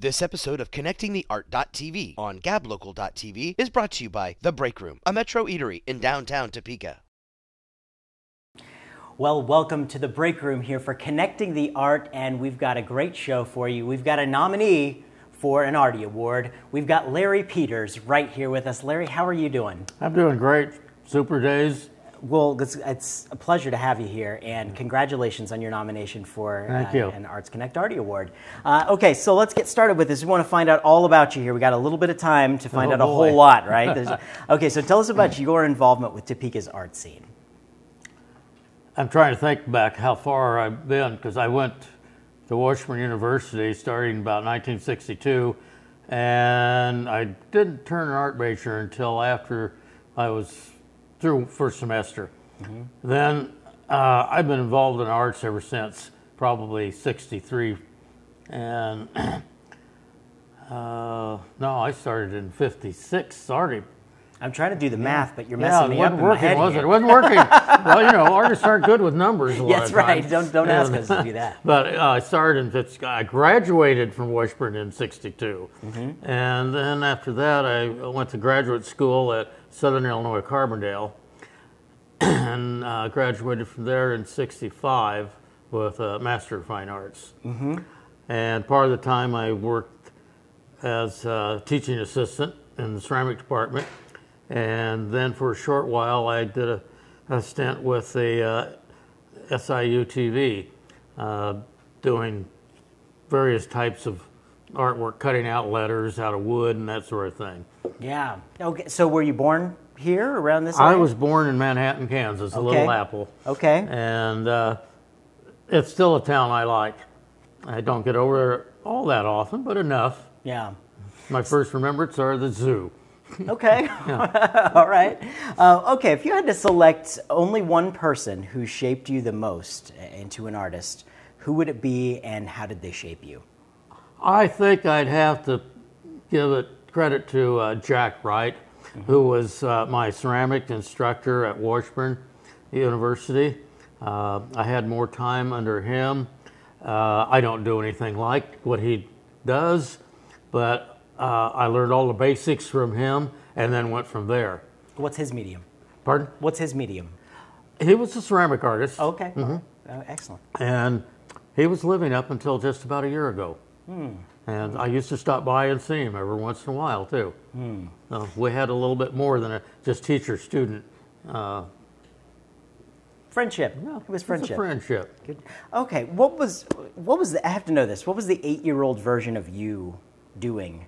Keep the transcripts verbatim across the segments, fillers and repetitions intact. This episode of Connecting The Art dot T V on Gab Local dot T V is brought to you by The Break Room, a Metro eatery in downtown Topeka. Well, welcome to The Break Room here for Connecting the Art, and we've got a great show for you. We've got a nominee for an Arty Award. We've got Larry Peters right here with us. Larry, how are you doing? I'm doing great. Super days. Well, it's, it's a pleasure to have you here, and congratulations on your nomination for uh, an Arts Connect Arty Award. Uh, okay, so let's get started with this. We want to find out all about you here. We got a little bit of time to find oh, out a boy. whole lot, right? There's, okay, so tell us about your involvement with Topeka's art scene. I'm trying to think back how far I've been, because I went to Washburn University starting about nineteen sixty-two, and I didn't turn an art major until after I was through first semester. Mm-hmm. Then uh, I've been involved in arts ever since, probably sixty-three. And uh, no, I started in fifty-six, sorry. I'm trying to do the yeah. math, but you're messing yeah, me up in my head. Was it? it wasn't working, was it? It wasn't working. Well, you know, artists aren't good with numbers a lot That's of right. times. Don't, don't ask us to do that. But uh, I started in fifty-six. I graduated from Washburn in sixty-two. Mm-hmm. And then after that, I went to graduate school at Southern Illinois Carbondale, and uh, graduated from there in sixty-five with a Master of Fine Arts. Mm-hmm. And part of the time I worked as a teaching assistant in the ceramic department, and then for a short while I did a, a stint with the uh, S I U T V, uh, doing various types of artwork, cutting out letters out of wood and that sort of thing. Yeah. Okay. So were you born here around this area? I was born in Manhattan, Kansas, a okay. Little Apple. Okay. And uh, it's still a town I like. I don't get over there all that often, but enough. Yeah. My first remembrance are the zoo. Okay. Yeah. All right. Uh, okay. If you had to select only one person who shaped you the most into an artist, who would it be, and how did they shape you? I think I'd have to give it credit to uh, Jack Wright, mm-hmm. who was uh, my ceramic instructor at Washburn University. Uh, I had more time under him. Uh, I don't do anything like what he does, but uh, I learned all the basics from him and then went from there. What's his medium? Pardon? What's his medium? He was a ceramic artist. Oh, okay. Mm-hmm. Oh, excellent. And he was living up until just about a year ago. Hmm. And I used to stop by and see him every once in a while, too. Hmm. So we had a little bit more than a just teacher-student. Uh, friendship. Yeah, it was friendship. It was a friendship. Good. Okay, what was, what was the, I have to know this, what was the eight-year-old version of you doing?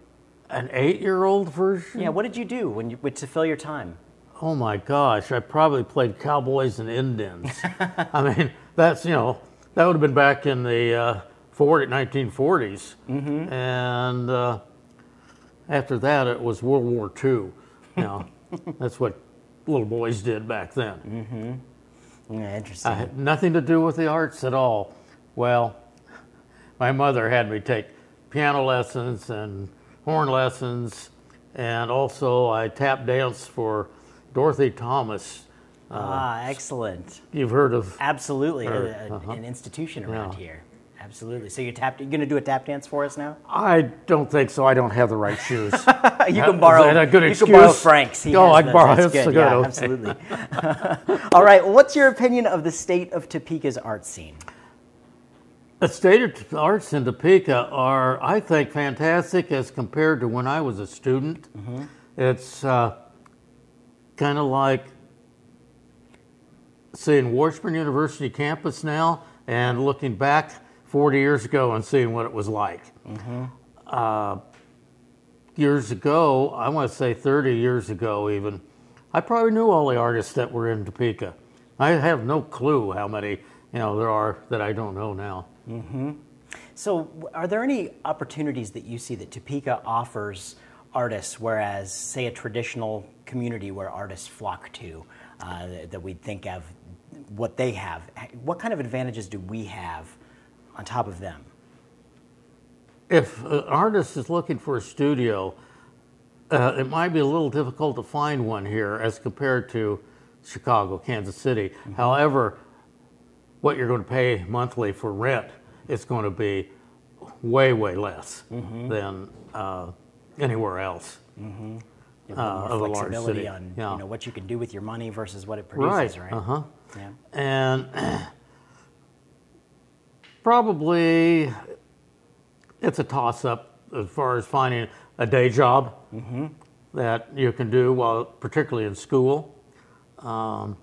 An eight-year-old version? Yeah, what did you do when you, to fill your time? Oh, my gosh, I probably played cowboys and Indians. I mean, that's, you know, that would have been back in the... Uh, nineteen forties, mm-hmm. and uh, after that it was World War Two. Now that's what little boys did back then. Mm-hmm. Yeah, interesting. I had nothing to do with the arts at all. Well, my mother had me take piano lessons and horn lessons, and also I tap danced for Dorothy Thomas. Uh, ah, excellent. You've heard of absolutely her, a, a, uh-huh. an institution around yeah. here. Absolutely. So you're, tap, you're going to do a tap dance for us now? I don't think so. I don't have the right shoes. You can borrow. Is that a good excuse? You can borrow Frank's. He oh, I can borrow. That's good. Yeah, okay. Absolutely. All right. What's your opinion of the state of Topeka's art scene? The state of arts in Topeka are, I think, fantastic as compared to when I was a student. Mm-hmm. It's uh, kind of like seeing Washburn University campus now and looking back forty years ago and seeing what it was like. Mm-hmm. uh, years ago, I want to say thirty years ago even, I probably knew all the artists that were in Topeka. I have no clue how many, you know, there are that I don't know now. Mm-hmm. So are there any opportunities that you see that Topeka offers artists, whereas, say, a traditional community where artists flock to, uh, that we'd think of what they have? What kind of advantages do we have on top of them? If an artist is looking for a studio, uh, it might be a little difficult to find one here as compared to Chicago, Kansas City. Mm-hmm. However, what you're going to pay monthly for rent is going to be way, way less mm-hmm. than uh, anywhere else. Mm-hmm. You have uh, more of flexibility a large city. on yeah. you know, what you can do with your money versus what it produces, right? right? Uh-huh. Yeah. And probably it's a toss-up as far as finding a day job mm-hmm. that you can do, while, particularly in school. Um,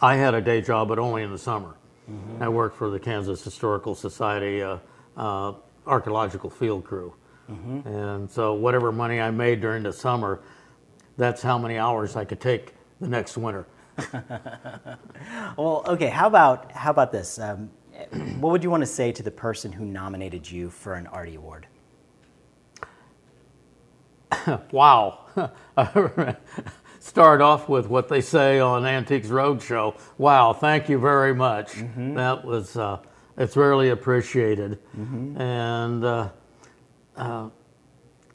I had a day job, but only in the summer. Mm-hmm. I worked for the Kansas Historical Society uh, uh, archaeological field crew. Mm-hmm. And so whatever money I made during the summer, that's how many hours I could take the next winter. Well, okay, how about, how about this? Um, what would you want to say to the person who nominated you for an Arty Award? Wow. Start off with what they say on Antiques Roadshow. Wow, thank you very much. Mm-hmm. That was, uh, it's really appreciated. Mm-hmm. And uh, uh,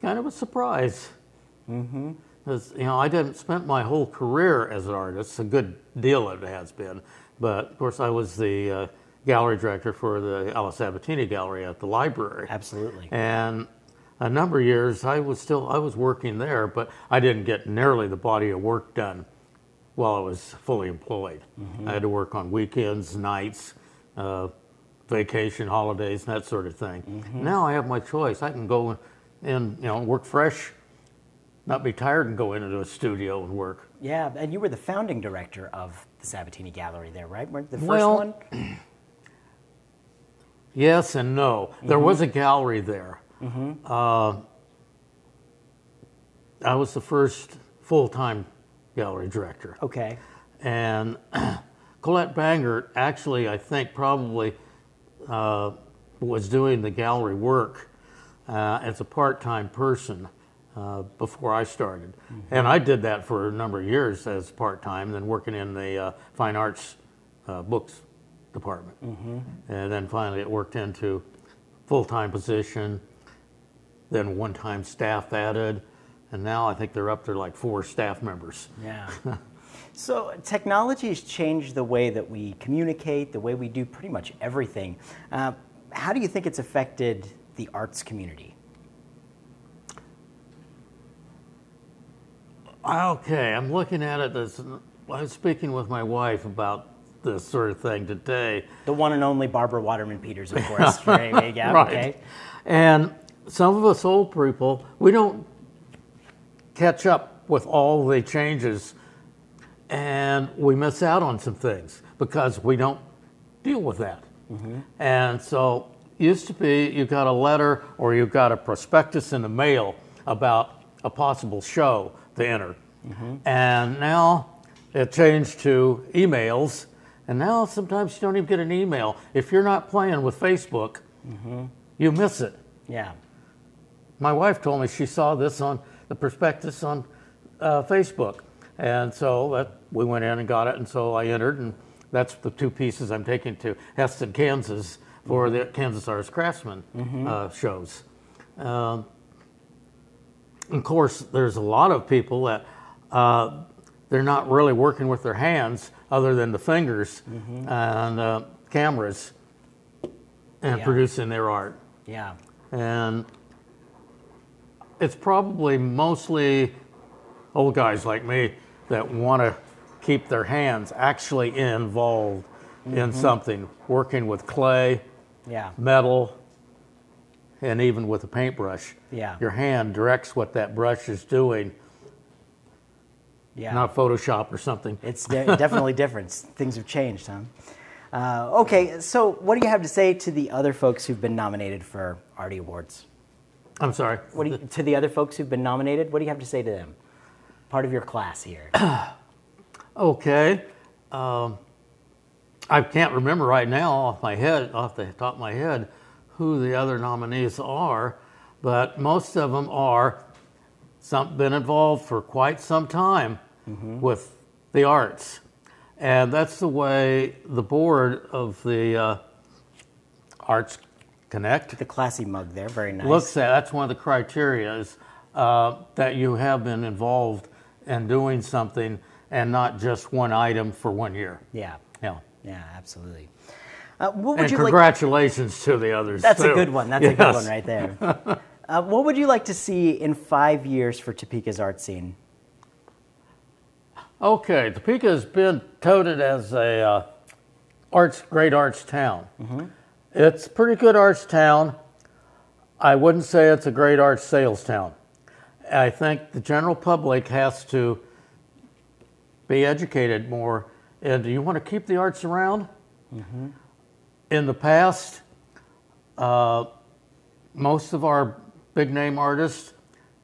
kind of a surprise. Mm-hmm. Because, you know, I didn't spend my whole career as an artist, a good deal it has been. But, of course, I was the uh, gallery director for the Alice Sabatini Gallery at the library. Absolutely. And a number of years, I was still, I was working there, but I didn't get nearly the body of work done while I was fully employed. Mm-hmm. I had to work on weekends, nights, uh, vacation, holidays, and that sort of thing. Mm-hmm. Now I have my choice. I can go and, you know, work fresh, not be tired, and go into a studio and work. Yeah, and you were the founding director of the Sabatini Gallery there, right? Weren't the first well, one? Yes and no. Mm-hmm. There was a gallery there. Mm-hmm. uh, I was the first full-time gallery director. Okay. And Colette Bangert actually, I think, probably uh, was doing the gallery work uh, as a part-time person uh, before I started. Mm-hmm. And I did that for a number of years as part-time, then working in the uh, fine arts uh, books department. Mm-hmm. And then finally it worked into full-time position, then one-time staff added, and now I think they're up to like four staff members. Yeah. So technology has changed the way that we communicate, the way we do pretty much everything. Uh, how do you think it's affected the arts community? Okay, I'm looking at it as, I was speaking with my wife about this sort of thing today. The one and only Barbara Waterman-Peters, of course. Right. Yeah, right. Okay. And some of us old people, we don't catch up with all the changes, and we miss out on some things because we don't deal with that. Mm-hmm. And so used to be you got a letter or you got a prospectus in the mail about a possible show to enter. Mm-hmm. And now it changed to emails, and now sometimes you don't even get an email. If you're not playing with Facebook, mm-hmm. you miss it. Yeah. My wife told me she saw this on the prospectus on uh, Facebook. And so that, we went in and got it, and so I entered, and that's the two pieces I'm taking to Heston, Kansas for the Kansas Arts Craftsman mm-hmm. uh, shows. Um, of course, there's a lot of people that uh, they're not really working with their hands other than the fingers mm-hmm. and uh, cameras and yeah. producing their art. Yeah. And it's probably mostly old guys like me that want to keep their hands actually involved mm-hmm. in something, working with clay, yeah. metal, and even with a paintbrush. Yeah. Your hand directs what that brush is doing. Yeah. Not Photoshop or something. It's de definitely different. Things have changed, huh? Uh, okay, so what do you have to say to the other folks who've been nominated for Arty Awards? I'm sorry? What do you, to the other folks who've been nominated, what do you have to say to them? Part of your class here. Okay. Um, I can't remember right now off my head, off the top of my head, who the other nominees are, but most of them are some, been involved for quite some time mm-hmm. with the arts. And that's the way the board of the uh, Arts Connect. The classy mug there, very nice. Looks at, that's one of the criteria is uh, that you have been involved in doing something and not just one item for one year. Yeah. Yeah, yeah, absolutely. Uh, what would and you congratulations like... to the others. That's too. a good one. That's yes. a good one right there. Uh, what would you like to see in five years for Topeka's art scene? Okay, Topeka has been touted as a uh, arts, great arts town. Mm-hmm. It's a pretty good arts town. I wouldn't say it's a great arts sales town. I think the general public has to be educated more. And do you want to keep the arts around? Mm-hmm. In the past, uh, most of our big-name artists,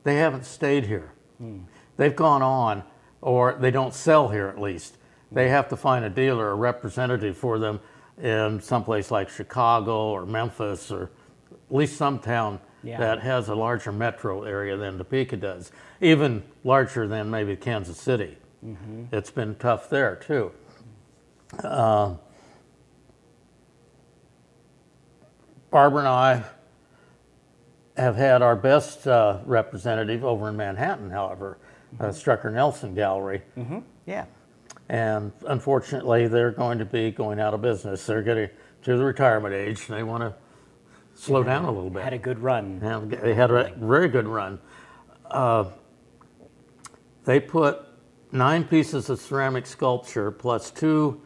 they haven't stayed here. Mm. They've gone on, or they don't sell here at least. They have to find a dealer, a representative for them in some place like Chicago or Memphis, or at least some town yeah. that has a larger metro area than Topeka does, even larger than maybe Kansas City. Mm-hmm. It's been tough there too. Uh, Barbara and I have had our best uh, representative over in Manhattan, however, mm-hmm. uh, Strucker Nelson Gallery. Mm-hmm. Yeah. And unfortunately, they're going to be going out of business. They're getting to the retirement age, and they want to slow yeah, down a little bit. Had a good run. And they had a very good run. Uh, they put nine pieces of ceramic sculpture plus two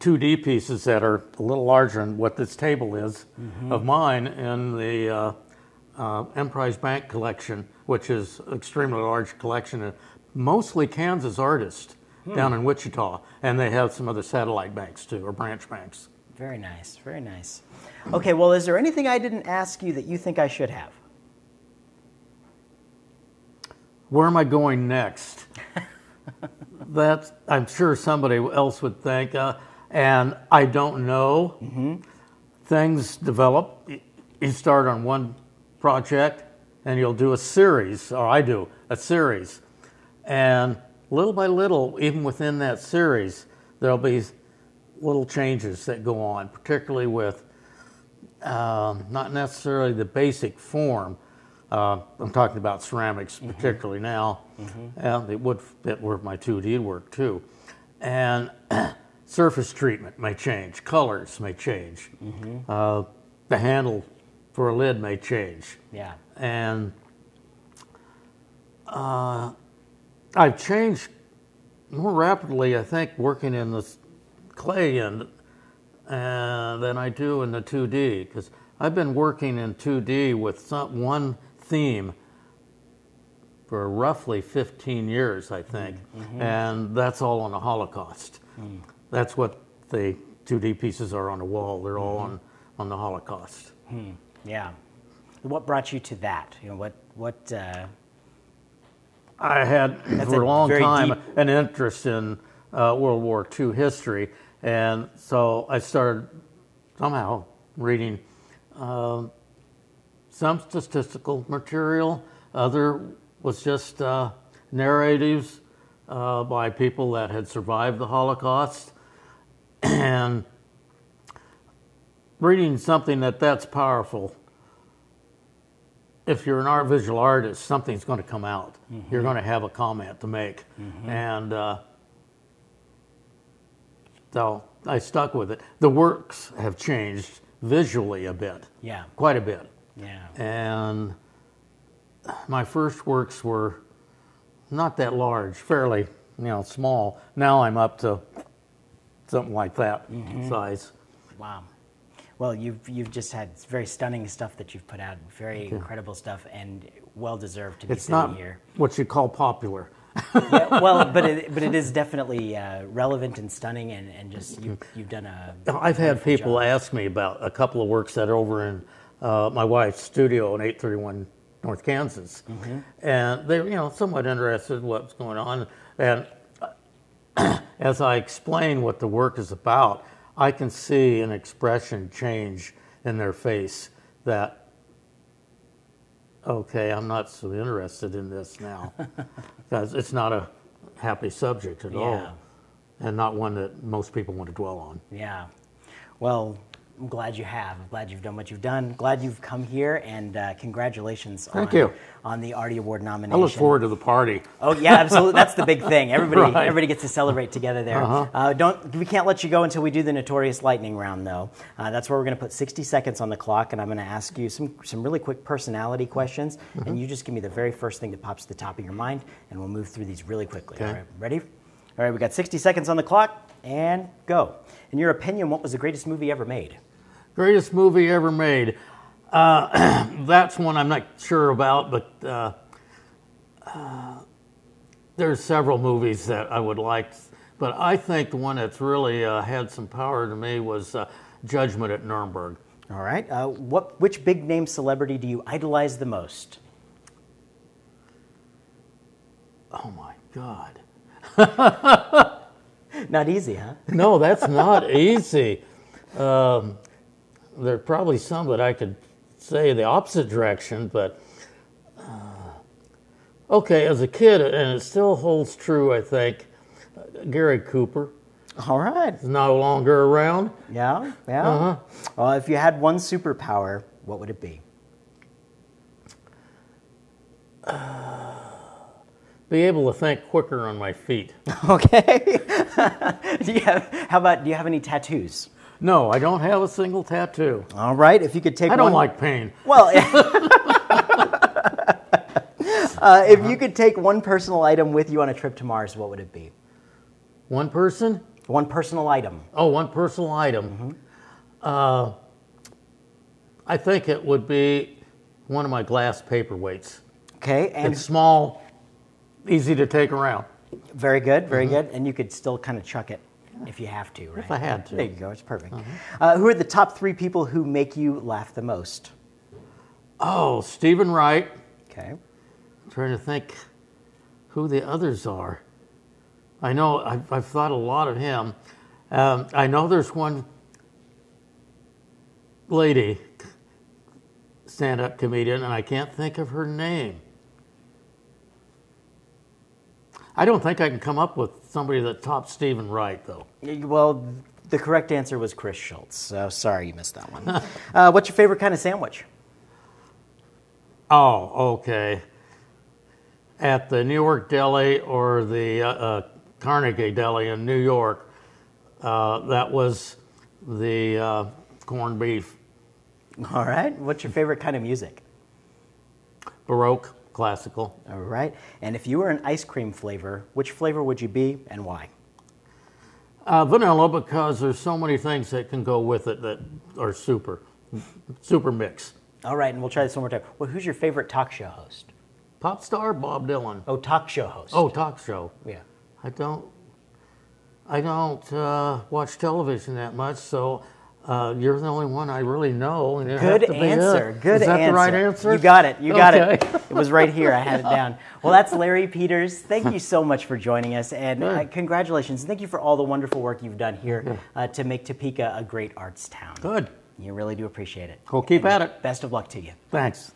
two D pieces that are a little larger than what this table is mm-hmm. of mine in the uh, uh, Emprise Bank collection, which is an extremely large collection of mostly Kansas artists. Hmm. Down in Wichita, and they have some other satellite banks too, or branch banks. Very nice, very nice. Okay, well, is there anything I didn't ask you that you think I should have? Where am I going next? That I'm sure somebody else would think, uh, and I don't know. Mm-hmm. Things develop. You start on one project, and you'll do a series, or I do a series, and little by little, even within that series, there'll be little changes that go on, particularly with um, not necessarily the basic form. Uh, I'm talking about ceramics mm-hmm. particularly now. Mm-hmm. And it would fit with my two D work too. And surface treatment may change. Colors may change. Mm-hmm. uh, the handle for a lid may change. Yeah. And uh, I've changed more rapidly, I think, working in the clay and uh, than I do in the two D, because I've been working in two D with some, one theme for roughly fifteen years, I think, mm-hmm. and that's all on the Holocaust. Mm. That's what the two D pieces are on the wall. They're mm-hmm. all on, on the Holocaust. Mm. Yeah. What brought you to that? You know, what... what uh... I had That's for a long time deep... an interest in uh, World War Two history, and so I started somehow reading uh, some statistical material. Other was just uh, narratives uh, by people that had survived the Holocaust, and reading something that that's powerful. If you're an art visual artist, something's going to come out. Mm-hmm. You're going to have a comment to make. Mm-hmm. And uh, so I stuck with it. The works have changed visually a bit. Yeah. Quite a bit. Yeah. And my first works were not that large, fairly, you know, small. Now I'm up to something like that mm-hmm. size. Wow. Well, you've, you've just had very stunning stuff that you've put out, very okay. incredible stuff, and well-deserved to be sitting here. It's not what you call popular. Yeah, well, but it, but it is definitely uh, relevant and stunning, and, and just you, you've done a... I've had people job. ask me about a couple of works that are over in uh, my wife's studio in eight thirty-one North Kansas, mm-hmm. and they're, you know, somewhat interested in what's going on. And as I explain what the work is about, I can see an expression change in their face that, okay, I'm not so interested in this now. Because it's not a happy subject at yeah. all, and not one that most people want to dwell on. Yeah. Well, I'm glad you have. I'm glad you've done what you've done. Glad you've come here, and uh, congratulations Thank on, you. on the Arty Award nomination. I look forward to the party. Oh yeah, absolutely. That's the big thing. Everybody, right. everybody gets to celebrate together there. Uh-huh. uh, don't we can't let you go until we do the notorious lightning round, though. Uh, that's where we're going to put sixty seconds on the clock, and I'm going to ask you some some really quick personality questions, mm-hmm. and you just give me the very first thing that pops to the top of your mind, and we'll move through these really quickly. Okay. All right, ready? All right, we got sixty seconds on the clock, and go. In your opinion, what was the greatest movie ever made? Greatest movie ever made. Uh, that's one I'm not sure about, but uh, uh, there's several movies that I would like. But I think the one that's really uh, had some power to me was uh, Judgment at Nuremberg. All right. Uh, what? Which big-name celebrity do you idolize the most? Oh, my God. Not easy, huh? No, that's not easy. Um, there are probably some that I could say the opposite direction, but uh, okay, as a kid, and it still holds true, I think, uh, Gary Cooper. All right. He's no longer around. Yeah, yeah. Uh-huh. Well, if you had one superpower, what would it be? Uh, be able to think quicker on my feet. Okay. do you have, how about, do you have any tattoos? No, I don't have a single tattoo. All right, if you could take I one... I don't like pain. Well, uh, uh-huh. if you could take one personal item with you on a trip to Mars, what would it be? One person? One personal item. Oh, one personal item. Mm-hmm. uh, I think it would be one of my glass paperweights. Okay, and... It's small, easy to take around. Very good, very mm-hmm. good, and you could still kind of chuck it. If you have to, right? If I had to. There you go. It's perfect. Mm-hmm. uh, who are the top three people who make you laugh the most? Oh, Stephen Wright. Okay. I'm trying to think who the others are. I know I've, I've thought a lot of him. Um, I know there's one lady, stand-up comedian, and I can't think of her name. I don't think I can come up with somebody that tops Stephen Wright, though. Well, the correct answer was Chris Schultz, so sorry you missed that one. uh, what's your favorite kind of sandwich? Oh, okay. At the New York Deli or the uh, uh, Carnegie Deli in New York, uh, that was the uh, corned beef. All right. What's your favorite kind of music? Baroque. Classical. All right. And if you were an ice cream flavor, which flavor would you be and why? Uh, vanilla, because there's so many things that can go with it that are super, super mix. All right. And we'll try this one more time. Well, who's your favorite talk show host? Pop star Bob Dylan. Oh, talk show host. Oh, talk show. Yeah. I don't, I don't uh, watch television that much, so... Uh, you're the only one I really know. And good answer. Good answer. Is that answer. the right answer? You got it. You got okay. it. It was right here. I had yeah. it down. Well, that's Larry Peters. Thank you so much for joining us, and uh, congratulations. Thank you for all the wonderful work you've done here uh, to make Topeka a great arts town. Good. You really do appreciate it. We'll keep and at it. Best of luck to you. Thanks.